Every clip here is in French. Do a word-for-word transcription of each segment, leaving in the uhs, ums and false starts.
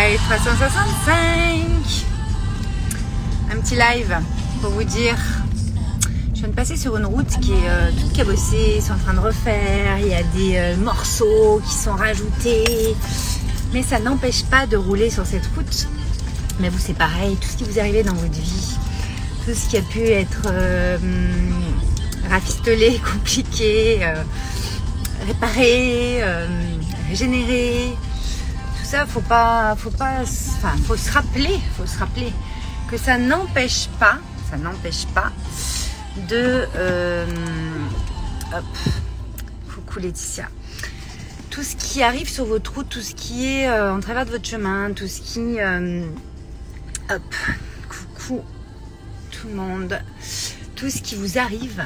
Live trois cent soixante-cinq. Un petit live pour vous dire, je viens de passer sur une route qui est euh, toute cabossée, ils sont en train de refaire, il y a des euh, morceaux qui sont rajoutés, mais ça n'empêche pas de rouler sur cette route. Mais vous, c'est pareil, tout ce qui vous arrivait dans votre vie, tout ce qui a pu être euh, rafistolé, compliqué, euh, réparé, euh, régénéré, tout ça, faut pas, faut pas, enfin, faut se rappeler, faut se rappeler que ça n'empêche pas, ça n'empêche pas de, euh, hop, coucou Laetitia, tout ce qui arrive sur votre route, tout ce qui est euh, en travers de votre chemin, tout ce qui, euh, hop, coucou tout le monde, tout ce qui vous arrive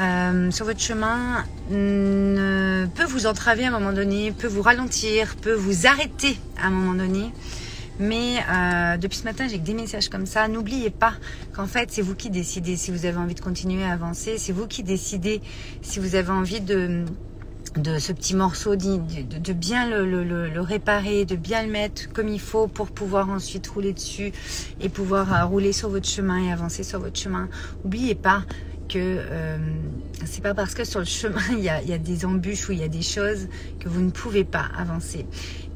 euh, sur votre chemin ne, peut vous entraver à un moment donné, peut vous ralentir, peut vous arrêter à un moment donné. Mais euh, depuis ce matin, j'ai que des messages comme ça. N'oubliez pas qu'en fait, c'est vous qui décidez si vous avez envie de continuer à avancer. C'est vous qui décidez si vous avez envie de, de ce petit morceau, de, de, de bien le, le, le, le réparer, de bien le mettre comme il faut pour pouvoir ensuite rouler dessus et pouvoir euh, rouler sur votre chemin et avancer sur votre chemin. N'oubliez pas que euh, c'est pas parce que sur le chemin il y, a, il y a des embûches ou il y a des choses que vous ne pouvez pas avancer.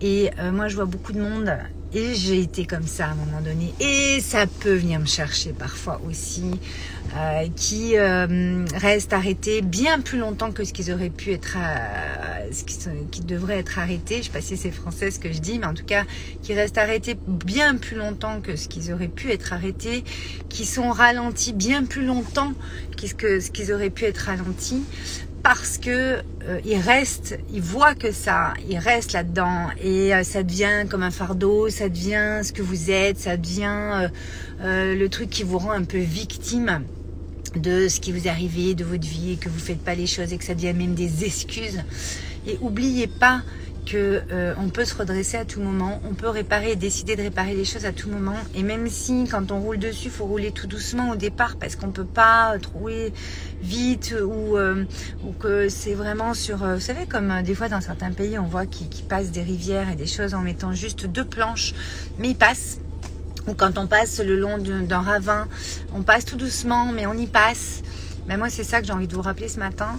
Et euh, moi je vois beaucoup de monde et j'ai été comme ça à un moment donné et ça peut venir me chercher parfois aussi, euh, qui euh, reste arrêté bien plus longtemps que ce qu'ils auraient pu être, à, ce qui, sont, qui devrait être arrêté. Je sais pas si c'est français ce que je dis, mais en tout cas qui restent arrêtés bien plus longtemps que ce qu'ils auraient pu être arrêtés, qui sont ralentis bien plus longtemps que ce qu'ils auraient pu être ralentis, parce que euh, ils restent, ils voient que ça, ils restent là-dedans et euh, ça devient comme un fardeau, ça devient ce que vous êtes, ça devient euh, euh, le truc qui vous rend un peu victime de ce qui vous arrive, de votre vie, et que vous faites pas les choses et que ça devient même des excuses. Et n'oubliez pas que euh, on peut se redresser à tout moment, on peut réparer et décider de réparer les choses à tout moment. Et même si quand on roule dessus, il faut rouler tout doucement au départ parce qu'on peut pas trouver vite ou, euh, ou que c'est vraiment sur... Euh, vous savez, comme euh, des fois dans certains pays, on voit qu'ils qu'ils passent des rivières et des choses en mettant juste deux planches, mais ils passent. Ou quand on passe le long d'un ravin, on passe tout doucement, mais on y passe. Ben moi, c'est ça que j'ai envie de vous rappeler ce matin.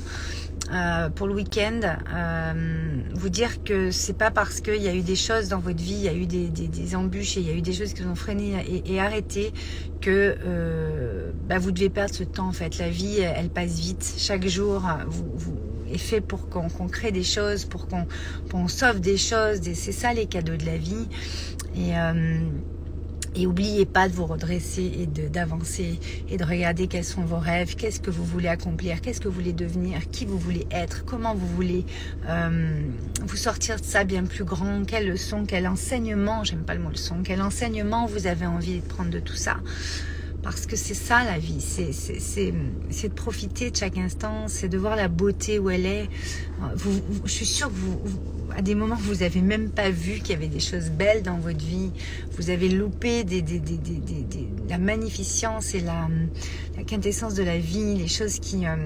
Euh, pour le week-end, euh, vous dire que c'est pas parce qu'il y a eu des choses dans votre vie, il y a eu des, des, des embûches et il y a eu des choses qui vous ont freiné et, et arrêté que euh, bah vous devez perdre ce temps en fait. La vie, elle passe vite. Chaque jour, vous, vous est fait pour qu'on qu'on crée des choses, pour qu'on qu'on sauve des choses. C'est ça les cadeaux de la vie. Et euh, Et n'oubliez pas de vous redresser et d'avancer et de regarder quels sont vos rêves, qu'est-ce que vous voulez accomplir, qu'est-ce que vous voulez devenir, qui vous voulez être, comment vous voulez euh, vous sortir de ça bien plus grand, quelle leçon, quel enseignement, j'aime pas le mot leçon, quel enseignement vous avez envie de prendre de tout ça. Parce que c'est ça la vie, c'est de profiter de chaque instant, c'est de voir la beauté où elle est. Vous, vous, je suis sûre que vous, vous, à des moments vous n'avez même pas vu qu'il y avait des choses belles dans votre vie. Vous avez loupé des, des, des, des, des, des, la magnificence et la, la quintessence de la vie, les choses qui... Euh,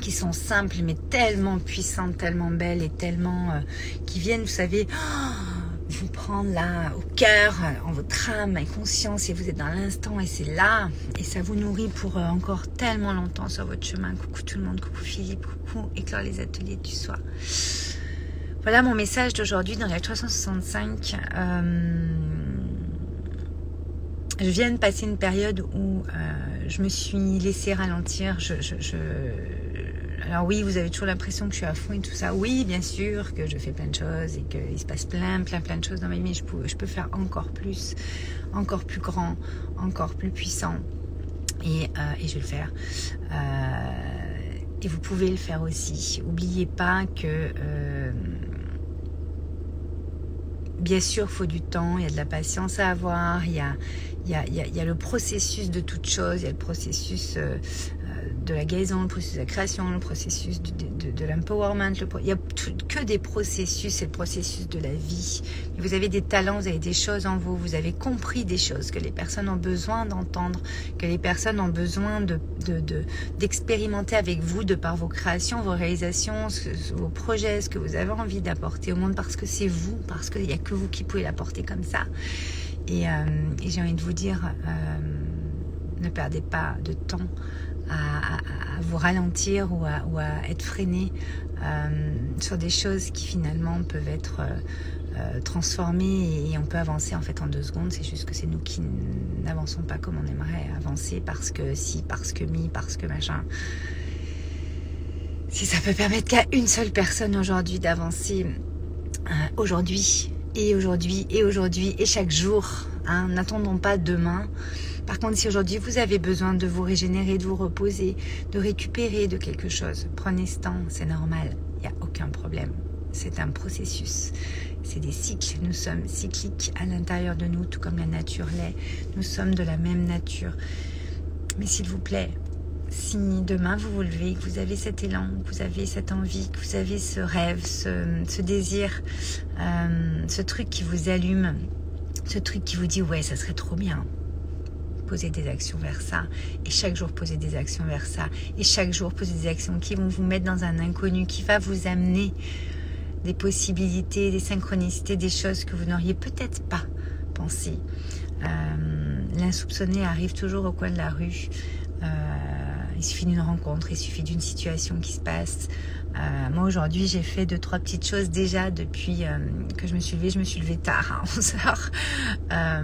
qui sont simples mais tellement puissantes, tellement belles et tellement... Euh, qui viennent, vous savez... Oh, vous prendre là au cœur, en votre âme et conscience, et vous êtes dans l'instant et c'est là et ça vous nourrit pour euh, encore tellement longtemps sur votre chemin. Coucou tout le monde, coucou Philippe, coucou éclore les ateliers du soir. Voilà mon message d'aujourd'hui dans la trois cent soixante-cinq. Euh, je viens de passer une période où euh, je me suis laissée ralentir. Je, je, je Alors oui, vous avez toujours l'impression que je suis à fond et tout ça. Oui, bien sûr que je fais plein de choses et qu'il se passe plein, plein, plein de choses dans ma vie. Mais je peux, je peux faire encore plus, encore plus grand, encore plus puissant. Et, euh, et je vais le faire. Euh, et vous pouvez le faire aussi. N'oubliez pas que... Euh, bien sûr, il faut du temps, il y a de la patience à avoir, il y a, il y a, il y a le processus de toute chose, il y a le processus... Euh, de la guérison, le processus de la création, le processus de, de, de, de l'empowerment. Le, il n'y a tout, que des processus, c'est le processus de la vie. Vous avez des talents, vous avez des choses en vous, vous avez compris des choses que les personnes ont besoin d'entendre, que les personnes ont besoin de, de, de, d'expérimenter avec vous de par vos créations, vos réalisations, ce, vos projets, ce que vous avez envie d'apporter au monde parce que c'est vous, parce qu'il n'y a que vous qui pouvez l'apporter comme ça. Et, euh, et j'ai envie de vous dire, euh, ne perdez pas de temps à, à, à vous ralentir ou à, ou à être freiné euh, sur des choses qui finalement peuvent être euh, transformées et on peut avancer en fait en deux secondes. C'est juste que c'est nous qui n'avançons pas comme on aimerait avancer parce que si, parce que mi, parce que machin. Si ça peut permettre qu'à une seule personne aujourd'hui d'avancer euh, aujourd'hui et aujourd'hui et aujourd'hui et chaque jour, hein, n'attendons pas demain. Par contre, si aujourd'hui vous avez besoin de vous régénérer, de vous reposer, de récupérer de quelque chose, prenez ce temps, c'est normal, il n'y a aucun problème. C'est un processus, c'est des cycles, nous sommes cycliques à l'intérieur de nous, tout comme la nature l'est, nous sommes de la même nature. Mais s'il vous plaît, si demain vous vous levez, que vous avez cet élan, que vous avez cette envie, que vous avez ce rêve, ce, ce désir, euh, ce truc qui vous allume, ce truc qui vous dit « ouais, ça serait trop bien », poser des actions vers ça, et chaque jour poser des actions vers ça, et chaque jour poser des actions qui vont vous mettre dans un inconnu, qui va vous amener des possibilités, des synchronicités, des choses que vous n'auriez peut-être pas pensé. Euh, l'insoupçonné arrive toujours au coin de la rue, euh, il suffit d'une rencontre, il suffit d'une situation qui se passe. Euh, moi aujourd'hui j'ai fait deux trois petites choses déjà depuis euh, que je me suis levée, je me suis levée tard à onze heures. Euh,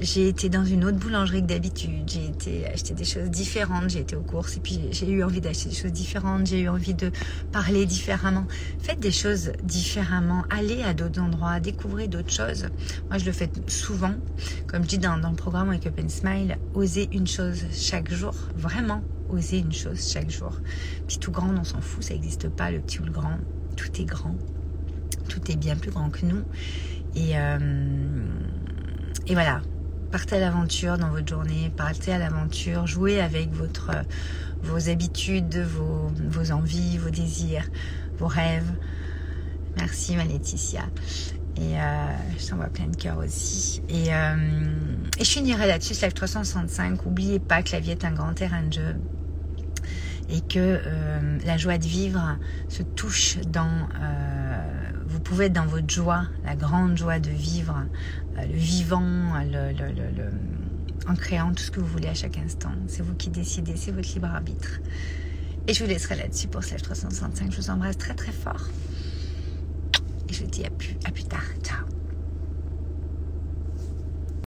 j'ai été dans une autre boulangerie que d'habitude, j'ai été acheter des choses différentes, j'ai été aux courses et puis j'ai eu envie d'acheter des choses différentes, j'ai eu envie de parler différemment. Faites des choses différemment, allez à d'autres endroits, découvrez d'autres choses. Moi je le fais souvent, comme je dis dans, dans le programme Wake Up and Smile, osez une chose chaque jour, vraiment. Oser une chose chaque jour. Petit ou grand, on s'en fout, ça n'existe pas, le petit ou le grand. Tout est grand. Tout est bien plus grand que nous. Et, euh, et voilà. Partez à l'aventure dans votre journée. Partez à l'aventure. Jouez avec votre, vos habitudes, vos, vos envies, vos désirs, vos rêves. Merci, ma Laetitia. Et euh, je t'envoie plein de cœurs aussi. Et, euh, et je finirai là-dessus, Live trois cent soixante-cinq. N'oubliez pas que la vie est un grand terrain de jeu. Et que euh, la joie de vivre se touche dans... Euh, vous pouvez être dans votre joie, la grande joie de vivre, euh, le vivant, le, le, le, le, en créant tout ce que vous voulez à chaque instant. C'est vous qui décidez, c'est votre libre arbitre. Et je vous laisserai là-dessus pour Live trois cent soixante-cinq. Je vous embrasse très très fort. Et je vous dis à plus, à plus tard. Ciao.